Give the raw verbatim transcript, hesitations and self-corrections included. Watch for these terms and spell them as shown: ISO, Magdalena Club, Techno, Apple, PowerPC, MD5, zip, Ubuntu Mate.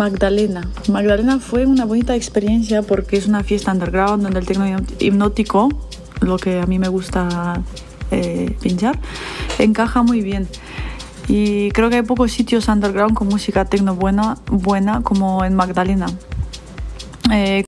Magdalena. Magdalena fue una bonita experiencia porque es una fiesta underground donde el techno hipnótico, lo que a mí me gusta eh, pinchar, encaja muy bien. Y creo que hay pocos sitios underground con música techno buena, buena como en Magdalena. Eh,